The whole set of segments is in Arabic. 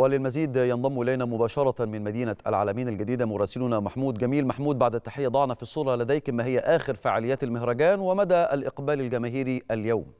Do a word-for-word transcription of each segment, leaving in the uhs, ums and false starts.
وللمزيد ينضم إلينا مباشرة من مدينة العلمين الجديدة مراسلنا محمود جميل. محمود، بعد التحية ضعنا في الصورة لديك، ما هي آخر فعاليات المهرجان ومدى الإقبال الجماهيري اليوم؟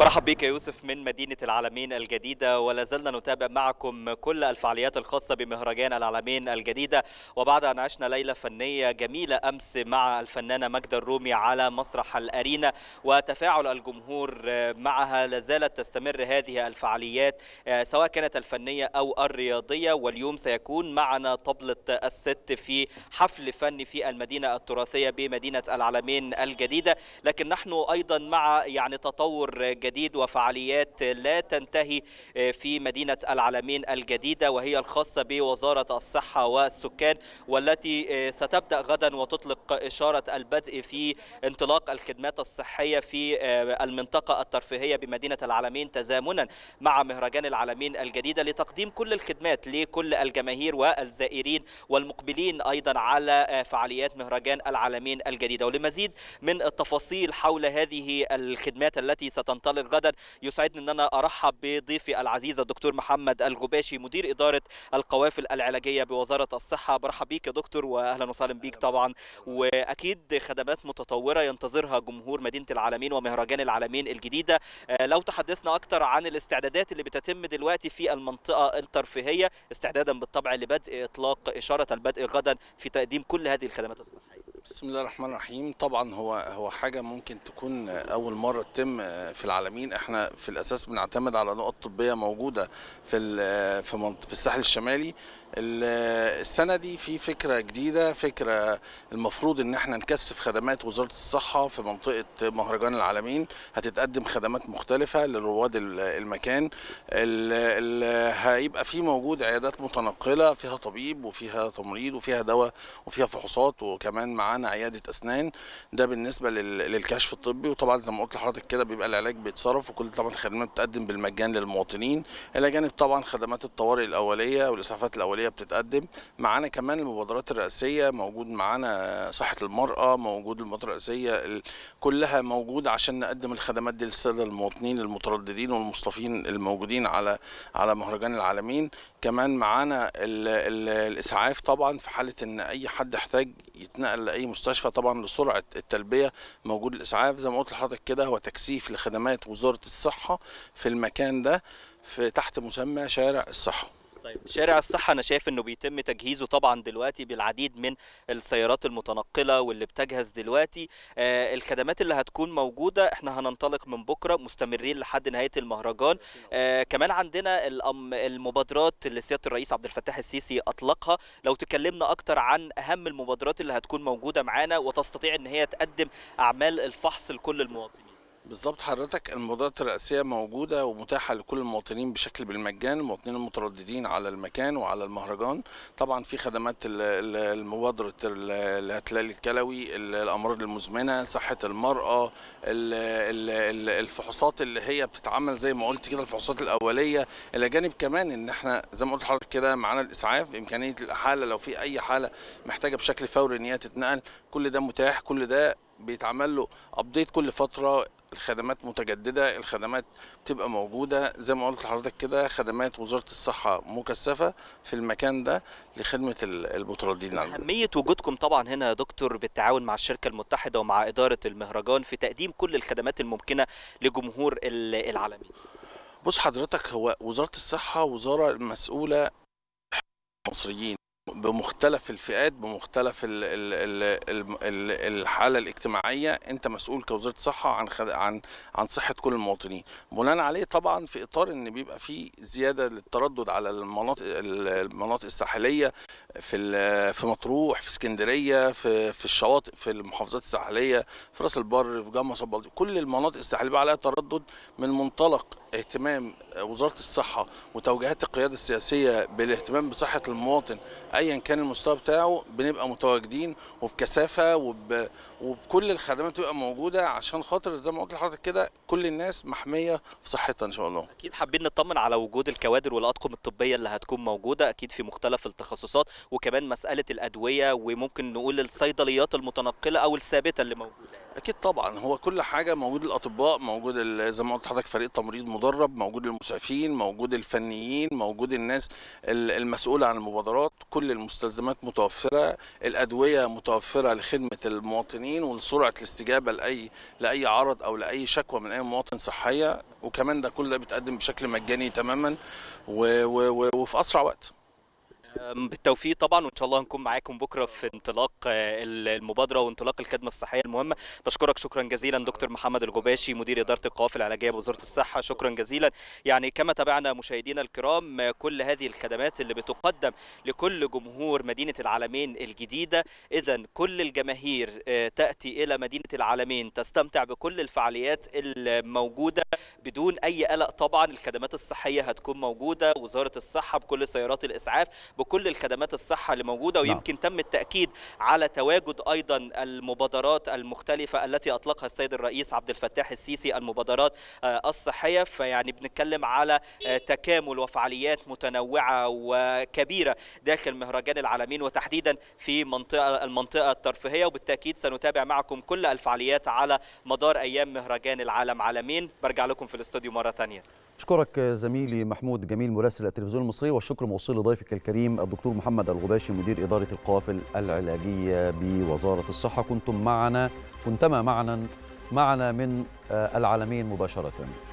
مرحب بك يا يوسف من مدينة العلمين الجديدة، ولا زلنا نتابع معكم كل الفعاليات الخاصة بمهرجان العلمين الجديدة. وبعد أن عشنا ليلة فنية جميلة أمس مع الفنانة ماجدة الرومي على مسرح الأرينا وتفاعل الجمهور معها، لازالت تستمر هذه الفعاليات سواء كانت الفنية أو الرياضية. واليوم سيكون معنا طبلة الست في حفل فني في المدينة التراثية بمدينة العلمين الجديدة، لكن نحن أيضا مع يعني تطور جديد وفعاليات لا تنتهي في مدينة العلمين الجديدة، وهي الخاصة بوزارة الصحة والسكان، والتي ستبدأ غدا وتطلق إشارة البدء في انطلاق الخدمات الصحية في المنطقة الترفيهية بمدينة العلمين تزامنا مع مهرجان العلمين الجديدة، لتقديم كل الخدمات لكل الجماهير والزائرين والمقبلين أيضا على فعاليات مهرجان العلمين الجديدة. ولمزيد من التفاصيل حول هذه الخدمات التي ستنطلق غدا، يسعدني ان انا ارحب بضيفي العزيز الدكتور محمد الغباشي، مدير اداره القوافل العلاجيه بوزاره الصحه. برحب بيك يا دكتور واهلا وسهلا بيك طبعا، واكيد خدمات متطوره ينتظرها جمهور مدينه العلمين ومهرجان العلمين الجديده. لو تحدثنا اكثر عن الاستعدادات اللي بتتم دلوقتي في المنطقه الترفيهيه، استعدادا بالطبع لبدء اطلاق اشاره البدء غدا في تقديم كل هذه الخدمات الصحيه. بسم الله الرحمن الرحيم. طبعا هو هو حاجه ممكن تكون اول مره تتم في العلمين. احنا في الاساس بنعتمد على نقط طبيه موجوده في في الساحل الشمالي. السنه دي في فكره جديده، فكره المفروض ان احنا نكثف خدمات وزاره الصحه في منطقه مهرجان العلمين. هتتقدم خدمات مختلفه لرواد المكان. ال ال هيبقى في موجود عيادات متنقله فيها طبيب وفيها تمريض وفيها دواء وفيها فحوصات، وكمان مع معانا عياده اسنان. ده بالنسبه للكشف الطبي. وطبعا زي ما قلت لحضرتك كده بيبقى العلاج بيتصرف، وكل طبعا الخدمات بتتقدم بالمجان للمواطنين، الى جانب طبعا خدمات الطوارئ الاوليه والاسعافات الاوليه بتتقدم. معانا كمان المبادرات الرئاسيه، موجود معانا صحه المراه، موجود المبادرات الرئاسيه كلها موجوده عشان نقدم الخدمات دي للساده المواطنين المترددين والمصطفين الموجودين على على مهرجان العلمين. كمان معانا الاسعاف طبعا في حاله ان اي حد احتاج يتنقل اي مستشفى طبعا لسرعه التلبيه موجود الاسعاف. زي ما قلت لحضرتك كده هو تكثيف لخدمات وزاره الصحه في المكان ده في تحت مسمى شارع الصحه. طيب شارع الصحة أنا شايف أنه بيتم تجهيزه طبعا دلوقتي بالعديد من السيارات المتنقلة واللي بتجهز دلوقتي. آه الخدمات اللي هتكون موجودة، احنا هننطلق من بكرة مستمرين لحد نهاية المهرجان. آه كمان عندنا المبادرات اللي سيادة الرئيس عبد الفتاح السيسي أطلقها. لو تكلمنا أكتر عن أهم المبادرات اللي هتكون موجودة معانا وتستطيع أن هي تقدم أعمال الفحص لكل المواطنين. بالظبط حضرتك، المبادرات الرئاسيه موجوده ومتاحه لكل المواطنين بشكل بالمجان، المواطنين المترددين على المكان وعلى المهرجان. طبعا في خدمات المبادره الاعتلال الكلوي، الامراض المزمنه، صحه المراه، الفحوصات اللي هي بتتعمل زي ما قلت كده الفحوصات الاوليه، الى جانب كمان ان احنا زي ما قلت لحضرتك كده معانا الاسعاف، امكانيه الاحاله لو في اي حاله محتاجه بشكل فوري ان هي تتنقل. كل ده متاح، كل ده بيتعمل له ابديت كل فتره. الخدمات متجدده، الخدمات بتبقى موجوده زي ما قلت لحضرتك كده. خدمات وزاره الصحه مكثفه في المكان ده لخدمه المترددين. اهميه وجودكم طبعا هنا يا دكتور بالتعاون مع الشركه المتحده ومع اداره المهرجان في تقديم كل الخدمات الممكنه لجمهور العالمين. بص حضرتك، هو وزاره الصحه وزاره مسؤوله المصريين بمختلف الفئات، بمختلف الحاله الاجتماعيه. انت مسؤول كوزاره صحه عن عن عن صحه كل المواطنين. بناء عليه طبعا في اطار ان بيبقى في زياده للتردد على المناطق المناطق الساحليه، في في مطروح، في اسكندريه، في في الشواطئ، في المحافظات الساحليه، في راس البر، في جمصة، صبالدي، كل المناطق الساحليه بقى عليها تردد. من منطلق اهتمام وزاره الصحه وتوجيهات القياده السياسيه بالاهتمام بصحه المواطن ايا كان المستوى بتاعه، بنبقى متواجدين وبكثافه وب... وبكل الخدمات بتبقى موجوده عشان خاطر زي ما قلت لحضرتك كده كل الناس محميه في صحتها ان شاء الله. اكيد حابين نطمن على وجود الكوادر والاطقم الطبيه اللي هتكون موجوده اكيد في مختلف التخصصات، وكمان مساله الادويه وممكن نقول الصيدليات المتنقله او الثابته اللي موجوده. اكيد طبعا هو كل حاجه موجود، الاطباء موجود، زي ما قلت لحضرتك فريق تمريض المدرب، موجود المسعفين، موجود الفنيين، موجود الناس المسؤولة عن المبادرات، كل المستلزمات متوفرة، الأدوية متوفرة لخدمة المواطنين ولسرعة الاستجابة لأي لأي عرض أو لأي شكوى من أي مواطن صحية، وكمان ده كل ده بيتقدم بشكل مجاني تماما و... و... وفي أسرع وقت. بالتوفيق طبعا، وان شاء الله هنكون معاكم بكره في انطلاق المبادره وانطلاق الخدمه الصحيه المهمه. بشكرك شكرا جزيلا دكتور محمد الغباشي، مدير اداره القوافل العلاجيه بوزاره الصحه، شكرا جزيلا. يعني كما تابعنا مشاهدينا الكرام كل هذه الخدمات اللي بتقدم لكل جمهور مدينه العلمين الجديده، اذا كل الجماهير تاتي الى مدينه العلمين تستمتع بكل الفعاليات الموجوده بدون اي قلق. طبعا الخدمات الصحيه هتكون موجوده، وزاره الصحه بكل سيارات الاسعاف، بكل الخدمات الصحة اللي موجودة. ويمكن تم التأكيد على تواجد أيضا المبادرات المختلفة التي أطلقها السيد الرئيس عبد الفتاح السيسي، المبادرات الصحية. فيعني بنتكلم على تكامل وفعاليات متنوعة وكبيرة داخل مهرجان العلمين، وتحديدا في منطقة المنطقة الترفيهية. وبالتأكيد سنتابع معكم كل الفعاليات على مدار أيام مهرجان العالم علمين. برجع لكم في الاستوديو مرة تانية. أشكرك زميلي محمود جميل مراسل التلفزيون المصري، والشكر موصول لضيفك الكريم الدكتور محمد الغباشي مدير إدارة القوافل العلاجية بوزارة الصحة. كنتم معنا كنتما معنا معنا من العلمين مباشرة.